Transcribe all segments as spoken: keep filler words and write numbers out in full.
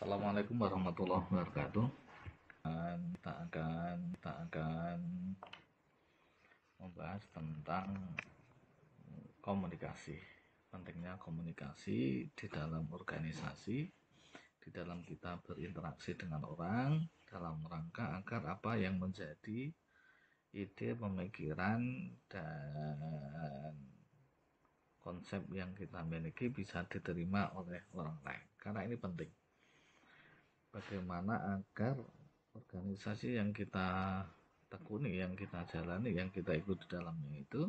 Assalamualaikum warahmatullahi wabarakatuh. Kita akan kita akan membahas tentang komunikasi. Pentingnya komunikasi di dalam organisasi, di dalam kita berinteraksi dengan orang, dalam rangka agar apa yang menjadi ide, pemikiran, dan konsep yang kita miliki bisa diterima oleh orang lain. Karena ini penting. Bagaimana agar organisasi yang kita tekuni, yang kita jalani, yang kita ikut di dalamnya itu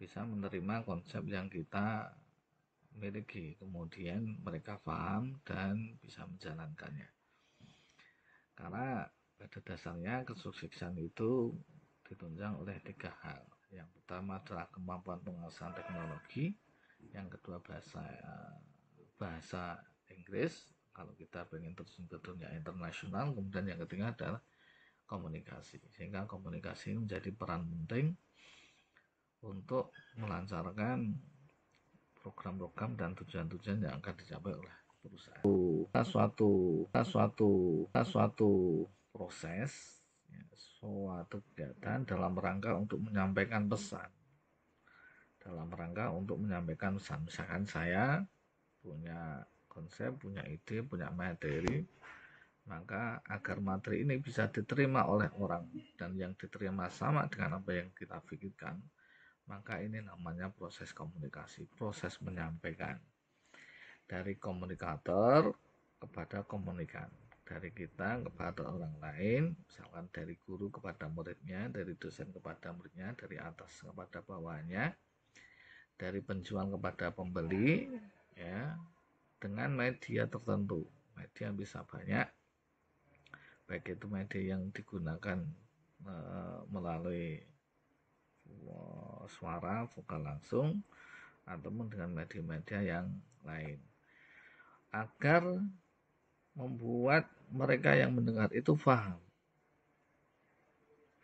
bisa menerima konsep yang kita miliki, kemudian mereka paham dan bisa menjalankannya. Karena pada dasarnya kesuksesan itu ditunjang oleh tiga hal. Yang pertama adalah kemampuan penguasaan teknologi, yang kedua bahasa bahasa Inggris kalau kita ingin terjun ke dunia internasional, kemudian yang ketiga adalah komunikasi. Sehingga komunikasi ini menjadi peran penting untuk melancarkan program-program dan tujuan-tujuan yang akan dicapai oleh perusahaan. Suatu suatu suatu proses, suatu kegiatan dalam rangka untuk menyampaikan pesan. Dalam rangka untuk menyampaikan pesan, misalkan saya punya konsep, punya ide, punya materi, maka agar materi ini bisa diterima oleh orang dan yang diterima sama dengan apa yang kita pikirkan, maka ini namanya proses komunikasi, proses menyampaikan dari komunikator kepada komunikan, dari kita kepada orang lain, misalkan dari guru kepada muridnya, dari dosen kepada muridnya, dari atas kepada bawahnya, dari penjual kepada pembeli, ya, dengan media tertentu. Media bisa banyak, baik itu media yang digunakan e, melalui wow, suara, vokal langsung, ataupun dengan media-media yang lain, agar membuat mereka yang mendengar itu paham.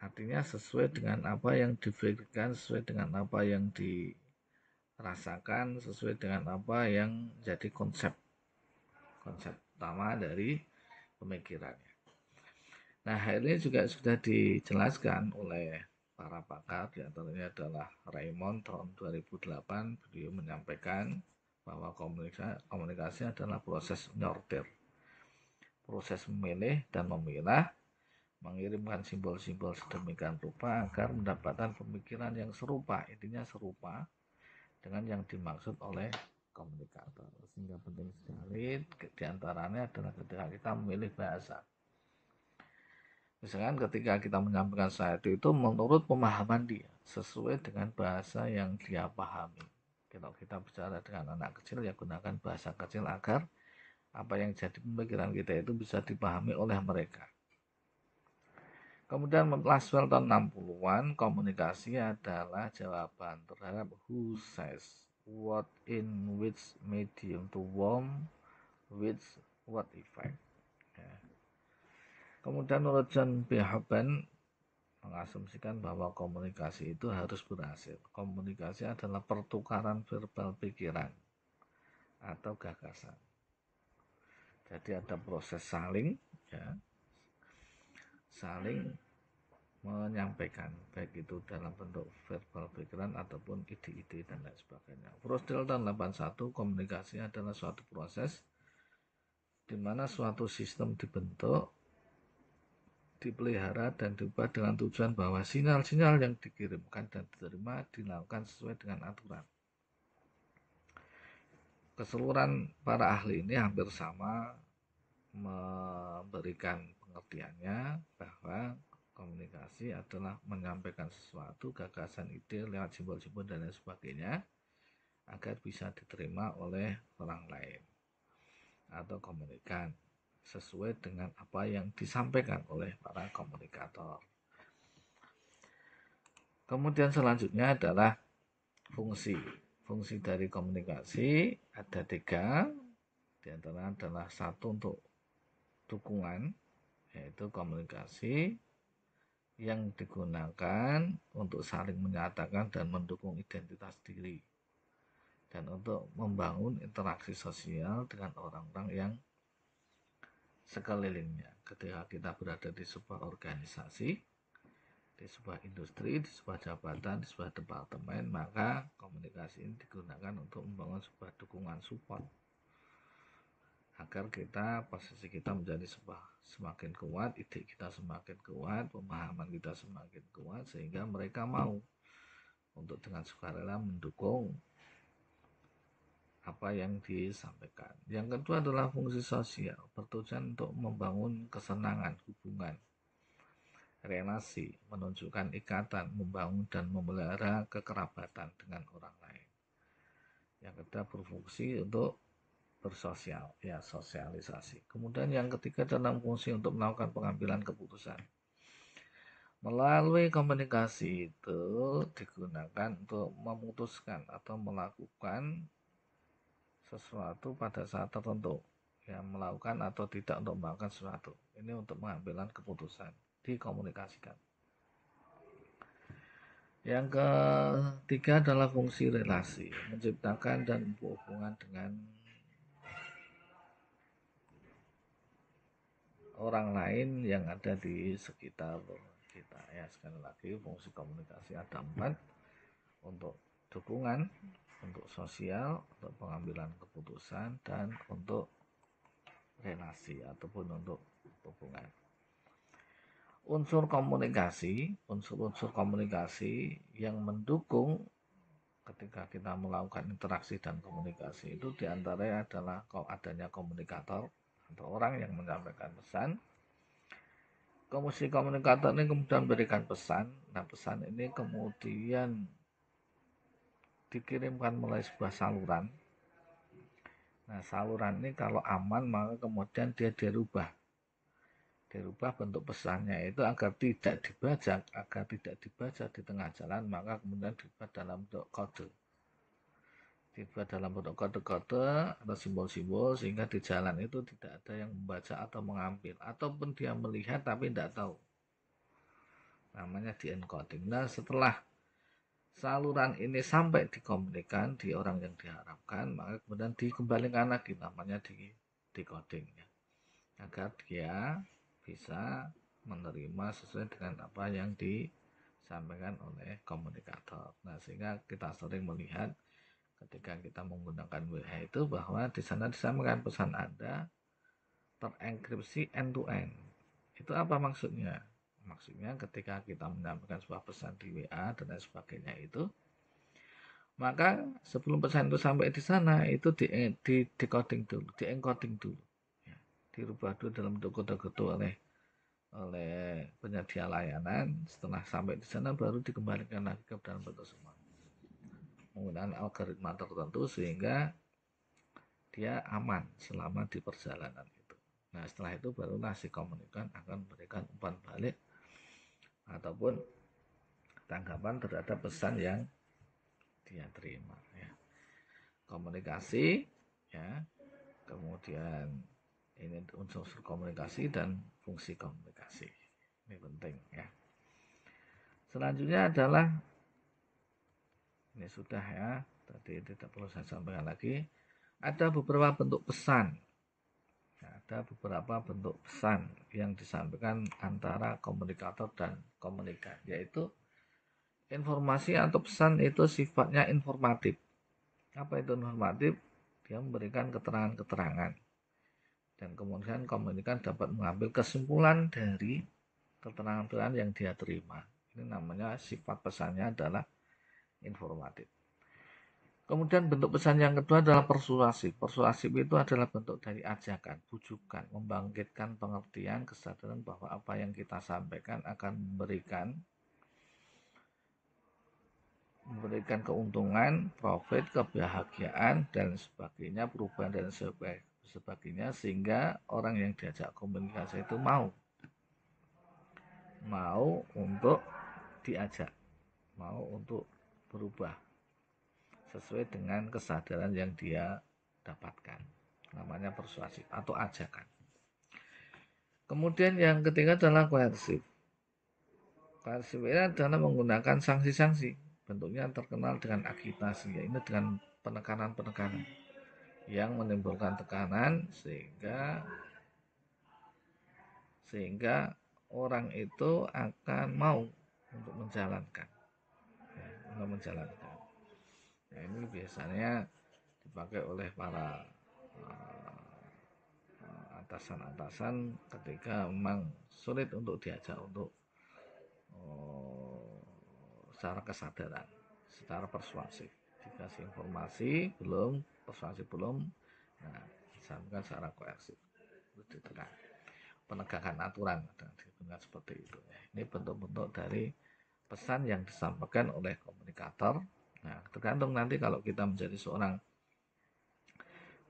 Artinya sesuai dengan apa yang dipikirkan, sesuai dengan apa yang di rasakan, sesuai dengan apa yang jadi konsep konsep utama dari pemikirannya. Nah, hal ini juga sudah dijelaskan oleh para pakar, diantaranya adalah Raymond tahun dua ribu delapan. Beliau menyampaikan bahwa komunikasi, komunikasi adalah proses menyortir, proses memilih dan memilah, mengirimkan simbol-simbol sedemikian rupa agar mendapatkan pemikiran yang serupa, intinya serupa dengan yang dimaksud oleh komunikator. Sehingga penting sekali, diantaranya adalah ketika kita memilih bahasa. Misalkan ketika kita menyampaikan sesuatu itu menurut pemahaman dia, sesuai dengan bahasa yang dia pahami. Kalau kita bicara dengan anak kecil, ya gunakan bahasa kecil agar apa yang jadi pemikiran kita itu bisa dipahami oleh mereka. Kemudian Laswell tahun enam puluhan, komunikasi adalah jawaban terhadap who says what in which medium to warm with what effect. Ya. Kemudian menurut John B. Hoban mengasumsikan bahwa komunikasi itu harus berhasil. Komunikasi adalah pertukaran verbal pikiran atau gagasan. Jadi ada proses saling, ya, saling menyampaikan, baik itu dalam bentuk verbal pikiran ataupun ide-ide dan lain sebagainya. Prostil tahun delapan puluh satu, komunikasi adalah suatu proses di mana suatu sistem dibentuk, dipelihara dan diubah dengan tujuan bahwa sinyal-sinyal yang dikirimkan dan diterima dilakukan sesuai dengan aturan. Keseluruhan para ahli ini hampir sama memberikan pengertiannya bahwa komunikasi adalah menyampaikan sesuatu, gagasan, ide lewat simbol-simbol dan lain sebagainya agar bisa diterima oleh orang lain atau komunikan, sesuai dengan apa yang disampaikan oleh para komunikator. Kemudian selanjutnya adalah fungsi. Fungsi dari komunikasi ada tiga, diantara adalah satu untuk dukungan, yaitu komunikasi yang digunakan untuk saling menyatakan dan mendukung identitas diri dan untuk membangun interaksi sosial dengan orang-orang yang sekelilingnya. Ketika kita berada di sebuah organisasi, di sebuah industri, di sebuah jabatan, di sebuah departemen, maka komunikasi ini digunakan untuk membangun sebuah dukungan support agar kita, posisi kita menjadi sebuah, semakin kuat, ide kita semakin kuat, pemahaman kita semakin kuat, sehingga mereka mau untuk dengan sukarela mendukung apa yang disampaikan. Yang kedua adalah fungsi sosial, bertujuan untuk membangun kesenangan, hubungan, relasi, menunjukkan ikatan, membangun dan memelihara kekerabatan dengan orang lain. Yang ketiga berfungsi untuk bersosial, ya sosialisasi. Kemudian yang ketiga adalah fungsi untuk melakukan pengambilan keputusan. Melalui komunikasi itu digunakan untuk memutuskan atau melakukan sesuatu pada saat tertentu, yang melakukan atau tidak untuk melakukan sesuatu. Ini untuk pengambilan keputusan, dikomunikasikan. Yang ketiga adalah fungsi relasi, menciptakan dan berhubungan dengan orang lain yang ada di sekitar kita. Ya, sekali lagi fungsi komunikasi ada empat, untuk dukungan, untuk sosial, untuk pengambilan keputusan, dan untuk relasi ataupun untuk hubungan. Unsur komunikasi, unsur-unsur komunikasi yang mendukung ketika kita melakukan interaksi dan komunikasi itu diantaranya adalah adanya komunikator atau orang yang menyampaikan pesan. Kemudian komunikator ini kemudian memberikan pesan. Nah, pesan ini kemudian dikirimkan melalui sebuah saluran. Nah, saluran ini kalau aman maka kemudian dia dirubah dirubah bentuk pesannya itu agar tidak dibaca agar tidak dibaca di tengah jalan, maka kemudian dibuat dalam bentuk kode dibuat dalam bentuk kode-kode atau simbol-simbol, sehingga di jalan itu tidak ada yang membaca atau mengambil, ataupun dia melihat tapi tidak tahu, namanya di encoding. Nah, setelah saluran ini sampai dikomunikasikan di orang yang diharapkan, maka kemudian dikembalikan lagi, namanya di decoding, ya, agar dia bisa menerima sesuai dengan apa yang disampaikan oleh komunikator. Nah, sehingga kita sering melihat ketika kita menggunakan W H itu bahwa di sana disampaikan pesan Anda terenkripsi end to end. Itu apa maksudnya? Maksudnya ketika kita menyampaikan sebuah pesan di W A dan lain sebagainya itu, maka sebelum pesan itu sampai di sana itu di di decoding dulu, di encoding dulu, ya, dirubah dulu dalam kode-kode oleh oleh penyedia layanan. Setelah sampai di sana baru dikembalikan lagi ke dalam bentuk semua menggunakan algoritma tertentu sehingga dia aman selama di perjalanan itu. Nah, setelah itu barulah si komunikan akan memberikan umpan balik ataupun tanggapan terhadap pesan yang dia terima, ya. Komunikasi, ya, kemudian ini unsur-unsur komunikasi dan fungsi komunikasi, ini penting, ya. Selanjutnya adalah ini sudah, ya, tadi tidak perlu saya sampaikan lagi. Ada beberapa bentuk pesan ya, ada beberapa bentuk pesan yang disampaikan antara komunikator dan komunikan, yaitu informasi atau pesan itu sifatnya informatif. Apa itu informatif? Dia memberikan keterangan-keterangan, dan kemudian komunikan dapat mengambil kesimpulan dari keterangan-keterangan yang dia terima. Ini namanya sifat pesannya adalah informatif. Kemudian bentuk pesan yang kedua adalah persuasif. Persuasif itu adalah bentuk dari ajakan, bujukan, membangkitkan pengertian, kesadaran bahwa apa yang kita sampaikan akan memberikan memberikan keuntungan, profit, kebahagiaan dan sebagainya, perubahan dan sebagainya, sehingga orang yang diajak komunikasi itu mau mau untuk diajak, mau untuk berubah sesuai dengan kesadaran yang dia dapatkan, namanya persuasif atau ajakan. Kemudian yang ketiga adalah koersif. Koersif ini adalah menggunakan sanksi-sanksi, bentuknya terkenal dengan agitasi, yaitu dengan penekanan-penekanan yang menimbulkan tekanan sehingga sehingga orang itu akan mau untuk menjalankan, ya, untuk menjalankan. Ya, ini biasanya dipakai oleh para atasan-atasan uh, ketika memang sulit untuk diajak untuk uh, secara kesadaran, secara persuasif. Dikasih informasi belum, persuasif belum, nah, disampaikan secara koersif, ditekan. Penegakan aturan digunakan seperti itu. Ini bentuk-bentuk dari pesan yang disampaikan oleh komunikator. Nah, tergantung nanti kalau kita menjadi seorang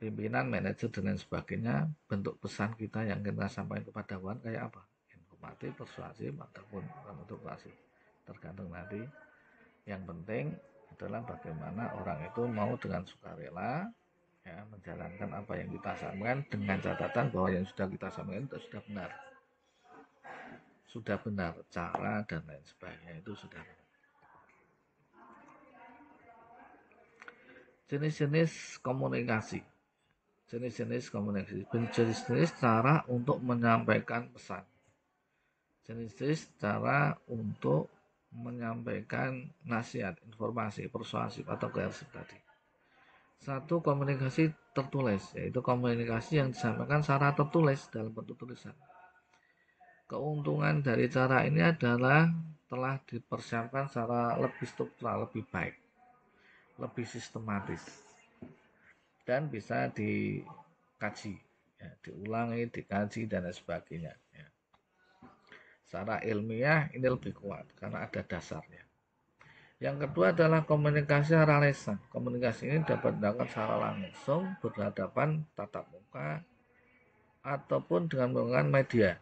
pimpinan, manajer dan lain sebagainya, bentuk pesan kita yang kita sampaikan kepada kawan kayak apa? Informatif, persuasif ataupun bentuk pasif. Tergantung nanti. Yang penting adalah bagaimana orang itu mau dengan sukarela, ya, menjalankan apa yang kita sampaikan dengan catatan bahwa yang sudah kita sampaikan itu sudah benar, sudah benar cara dan lain sebagainya itu sudah. Jenis-jenis komunikasi, jenis-jenis komunikasi, jenis-jenis cara untuk menyampaikan pesan, jenis-jenis cara untuk menyampaikan nasihat, informasi, persuasif atau koersif tadi. Satu, komunikasi tertulis, yaitu komunikasi yang disampaikan secara tertulis dalam bentuk tulisan. Keuntungan dari cara ini adalah telah dipersiapkan secara lebih struktural, lebih baik, lebih sistematis, dan bisa dikaji, ya, diulangi, dikaji dan lain sebagainya, ya. Secara ilmiah ini lebih kuat karena ada dasarnya. Yang kedua adalah komunikasi secara lisan. Komunikasi ini dapat dilakukan secara langsung, berhadapan, tatap muka, ataupun dengan menggunakan media,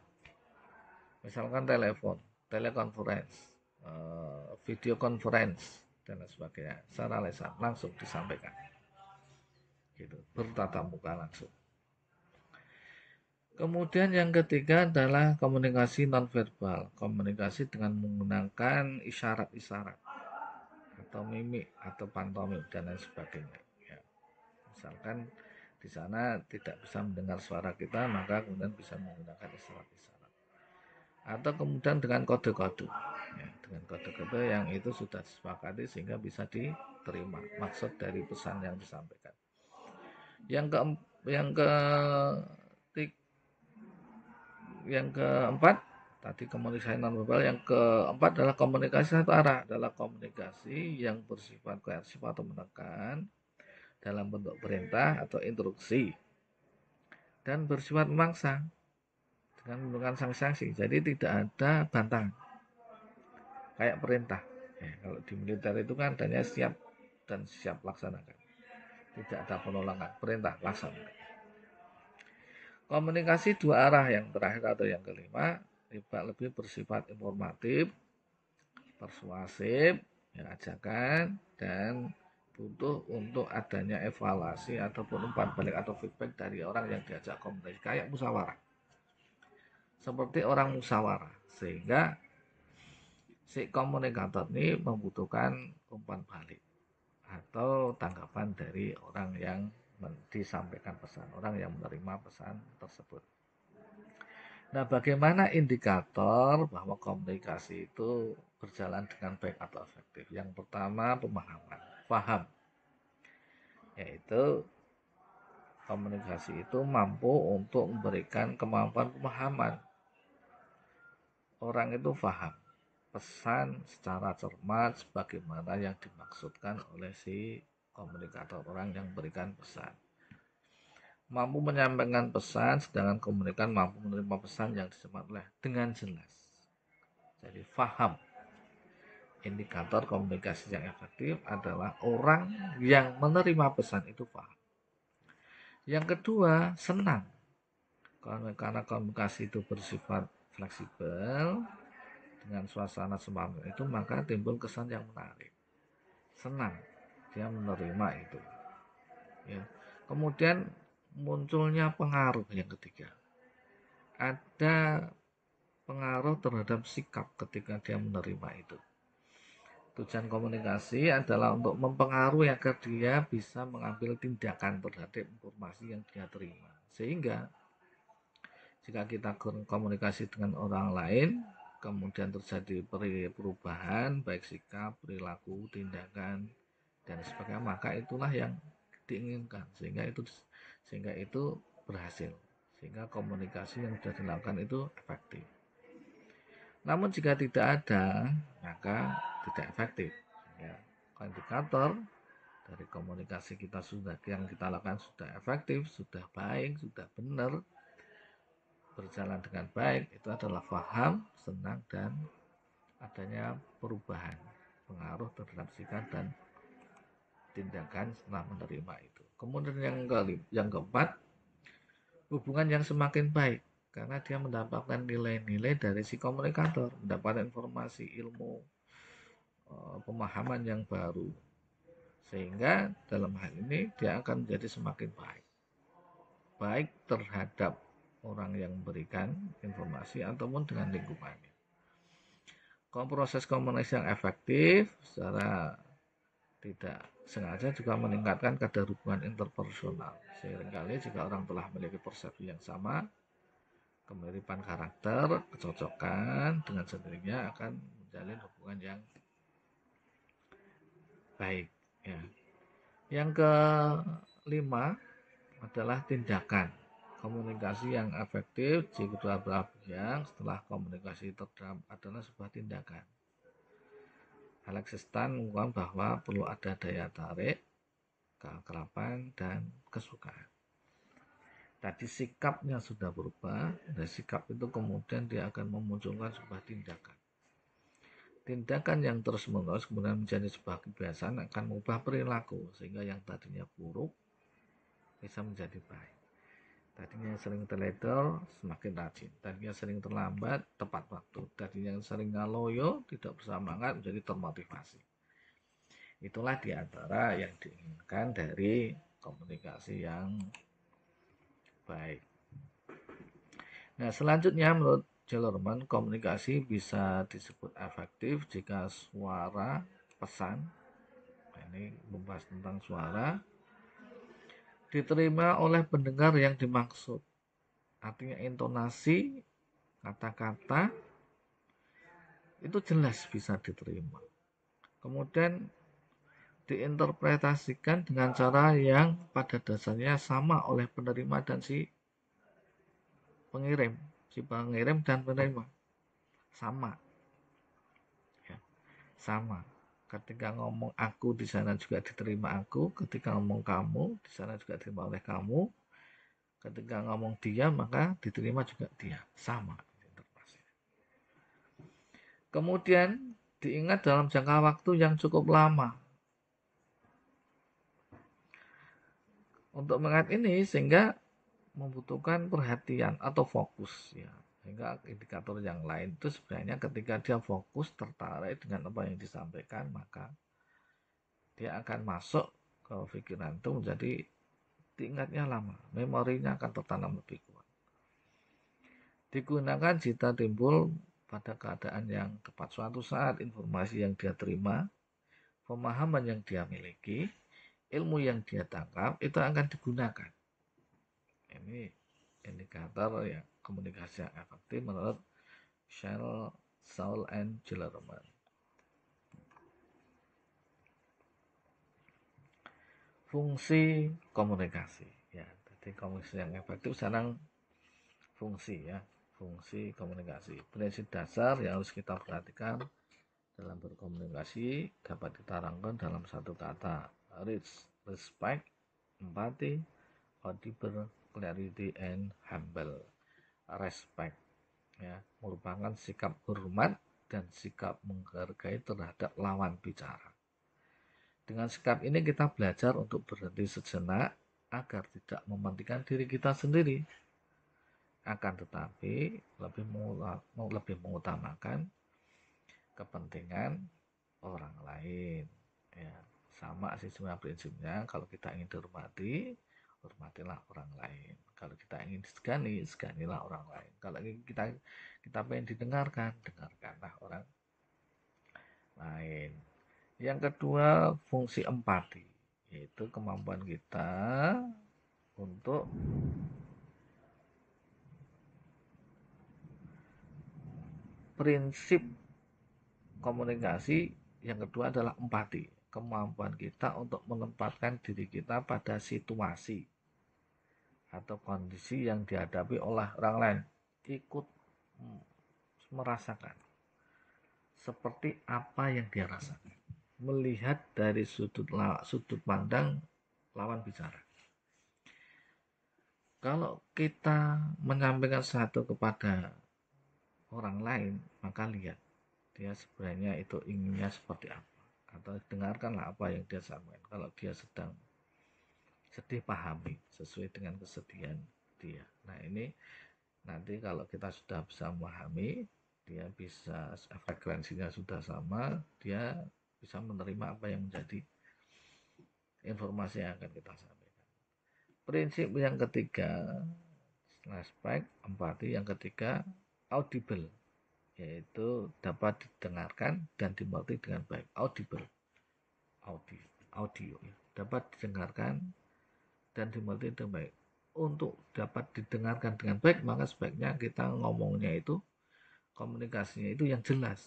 misalkan telepon, telekonferensi, video conference, dan lain sebagainya. Secara lisan langsung disampaikan, gitu, bertatap muka langsung. Kemudian yang ketiga adalah komunikasi nonverbal, komunikasi dengan menggunakan isyarat-isyarat, atau mimik atau pantomim dan lain sebagainya, ya. Misalkan di sana tidak bisa mendengar suara kita, maka kemudian bisa menggunakan isyarat-isyarat, atau kemudian dengan kode-kode, ya, dengan kode-kode yang itu sudah disepakati sehingga bisa diterima maksud dari pesan yang disampaikan. Yang ke yang ke yang keempat tadi komunikasi nonverbal, yang keempat adalah komunikasi satu arah, adalah komunikasi yang bersifat koersif atau menekan dalam bentuk perintah atau instruksi dan bersifat memaksa dengan menggunakan sanksi-sanksi. Jadi tidak ada bantahan kayak perintah, ya, kalau di militer itu kan adanya siap dan siap laksanakan, tidak ada penolakan, perintah laksanakan. Komunikasi dua arah yang terakhir atau yang kelima lebih bersifat informatif, persuasif, ya, ajakan, dan butuh untuk adanya evaluasi ataupun umpan balik atau feedback dari orang yang diajak komunikasi, kayak musyawarah, seperti orang musyawarah, sehingga si komunikator ini membutuhkan umpan balik atau tanggapan dari orang yang disampaikan pesan, orang yang menerima pesan tersebut. Nah, bagaimana indikator bahwa komunikasi itu berjalan dengan baik atau efektif? Yang pertama, pemahaman, paham, yaitu komunikasi itu mampu untuk memberikan kemampuan pemahaman. Orang itu paham pesan secara cermat sebagaimana yang dimaksudkan oleh si komunikator, orang yang memberikan pesan. Mampu menyampaikan pesan, sedangkan komunikan mampu menerima pesan yang disampaikan dengan jelas. Jadi paham. Indikator komunikasi yang efektif adalah orang yang menerima pesan itu paham. Yang kedua, senang. Karena komunikasi itu bersifat fleksibel, dengan suasana semangat itu, maka timbul kesan yang menarik. Senang, dia menerima itu, ya. Kemudian munculnya pengaruh yang ketiga, ada pengaruh terhadap sikap ketika dia menerima itu. Tujuan komunikasi adalah untuk mempengaruhi agar dia bisa mengambil tindakan terhadap informasi yang dia terima, sehingga Jika kita komunikasi dengan orang lain, kemudian terjadi perubahan, baik sikap, perilaku, tindakan, dan sebagainya, maka itulah yang diinginkan, sehingga itu sehingga itu berhasil, sehingga komunikasi yang sudah dilakukan itu efektif. Namun jika tidak ada, maka tidak efektif. Ya, indikator dari komunikasi kita sudah yang kita lakukan sudah efektif, sudah baik, sudah benar, berjalan dengan baik, itu adalah paham, senang, dan adanya perubahan pengaruh terhadap sikap dan tindakan setelah menerima itu. Kemudian yang ke yang keempat, hubungan yang semakin baik karena dia mendapatkan nilai-nilai dari si komunikator, mendapatkan informasi, ilmu, pemahaman yang baru, sehingga dalam hal ini dia akan menjadi semakin baik, baik terhadap orang yang memberikan informasi ataupun dengan lingkungannya. Kalau proses komunikasi yang efektif secara tidak sengaja juga meningkatkan kadar hubungan interpersonal. Seringkali jika orang telah memiliki persepsi yang sama, kemiripan karakter, kecocokan, dengan sendirinya akan menjalin hubungan yang baik. Ya. Yang kelima adalah tindakan. Komunikasi yang efektif jika dua pihak setelah komunikasi terdapat adalah sebuah tindakan. Alexis Tan mengatakan bahwa perlu ada daya tarik, keakraban, dan kesukaan. Tadi sikapnya sudah berubah, dan sikap itu kemudian dia akan memunculkan sebuah tindakan. Tindakan yang terus-menerus kemudian menjadi sebuah kebiasaan akan mengubah perilaku, sehingga yang tadinya buruk bisa menjadi baik. Tadinya yang sering teledor, semakin rajin. Tadinya sering terlambat, tepat waktu. Tadinya yang sering ngaloyo, tidak bersemangat, menjadi termotivasi. Itulah diantara yang diinginkan dari komunikasi yang baik. Nah, selanjutnya menurut Jellerman, komunikasi bisa disebut efektif jika suara, pesan, ini membahas tentang suara, diterima oleh pendengar yang dimaksud. Artinya intonasi, kata-kata, itu jelas bisa diterima. Kemudian diinterpretasikan dengan cara yang pada dasarnya sama oleh penerima dan si pengirim. Si pengirim dan penerima. Sama. Ya, sama. Ketika ngomong aku, di sana juga diterima aku. Ketika ngomong kamu, di sana juga diterima oleh kamu. Ketika ngomong dia, maka diterima juga dia. Sama. Kemudian diingat dalam jangka waktu yang cukup lama. Untuk mengingat ini sehingga membutuhkan perhatian atau fokus, ya. Sehingga indikator yang lain itu sebenarnya ketika dia fokus tertarik dengan apa yang disampaikan, maka dia akan masuk ke pikiran itu menjadi diingatnya lama, memorinya akan tertanam lebih kuat. Digunakan jika timbul pada keadaan yang tepat, suatu saat informasi yang dia terima, pemahaman yang dia miliki, ilmu yang dia tangkap itu akan digunakan. Ini indikator ya komunikasi yang efektif menurut Shell, Saul, and Jellerman. Fungsi komunikasi, ya. Jadi komunikasi yang efektif sekarang fungsi, ya, fungsi komunikasi. Prinsip dasar yang harus kita perhatikan dalam berkomunikasi dapat diterangkan dalam satu kata: reach, respect, empati, audible, clarity, and humble. Respect, ya, merupakan sikap hormat dan sikap menghargai terhadap lawan bicara. Dengan sikap ini kita belajar untuk berhenti sejenak agar tidak mementingkan diri kita sendiri, akan tetapi lebih lebih mengutamakan kepentingan orang lain, ya. Sama sih sebenarnya prinsipnya, kalau kita ingin dihormati, hormatilah orang lain. Kalau kita ingin disegani, seganilah orang lain. Kalau kita kita pengen didengarkan, dengarkanlah orang lain. Yang kedua, fungsi empati, yaitu kemampuan kita untuk prinsip komunikasi yang kedua adalah empati, kemampuan kita untuk menempatkan diri kita pada situasi atau kondisi yang dihadapi oleh orang lain, ikut merasakan seperti apa yang dia rasakan, melihat dari sudut sudut pandang lawan bicara. Kalau kita menyampaikan sesuatu kepada orang lain, maka lihat dia sebenarnya itu inginnya seperti apa, atau dengarkanlah apa yang dia sampaikan. Kalau dia sedang sedih, pahami sesuai dengan kesedihan dia. Nah, ini nanti kalau kita sudah bisa memahami, dia bisa frekuensinya sudah sama, dia bisa menerima apa yang menjadi informasi yang akan kita sampaikan. Prinsip yang ketiga, respect, empati. Yang ketiga, audible, yaitu dapat didengarkan dan dimengerti dengan baik. Audible, audio, audio dapat didengarkan dan dimengerti dengan baik. Untuk dapat didengarkan dengan baik, maka sebaiknya kita ngomongnya itu, komunikasinya itu yang jelas,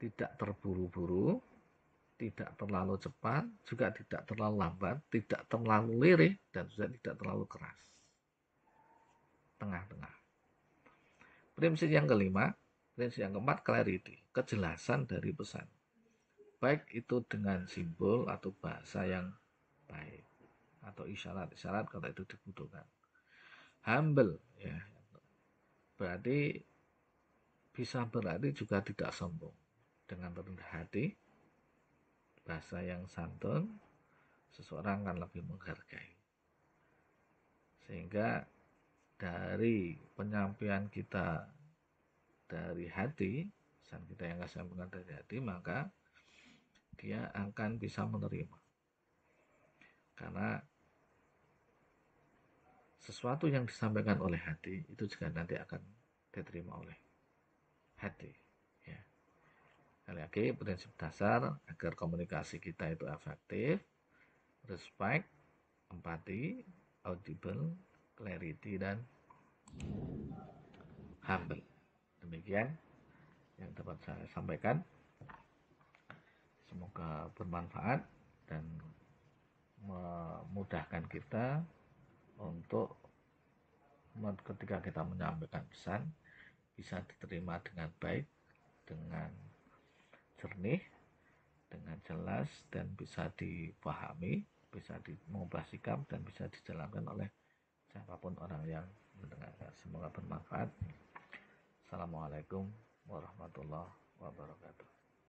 tidak terburu-buru, tidak terlalu cepat, juga tidak terlalu lambat, tidak terlalu lirih, dan juga tidak terlalu keras, tengah-tengah. Prinsip yang kelima, prinsip yang keempat, clarity, kejelasan dari pesan, baik itu dengan simbol atau bahasa yang baik, atau isyarat-isyarat kalau itu dibutuhkan. Humble, ya, berarti bisa berarti juga tidak sombong, dengan rendah hati, bahasa yang santun, seseorang akan lebih menghargai. Sehingga dari penyampaian kita dari hati, pesan kita yang disampaikan dari hati, maka dia akan bisa menerima. Karena sesuatu yang disampaikan oleh hati itu juga nanti akan diterima oleh hati, ya. Sekali lagi, prinsip dasar agar komunikasi kita itu efektif: respect, empati, audible, clarity, dan humble. Demikian yang dapat saya sampaikan, semoga bermanfaat dan memudahkan kita untuk ketika kita menyampaikan pesan bisa diterima dengan baik, dengan jernih, dengan jelas, dan bisa dipahami, bisa mengubah sikap, dan bisa dijalankan oleh siapapun orang yang mendengarkan. Semoga bermanfaat. Assalamualaikum warahmatullahi wabarakatuh.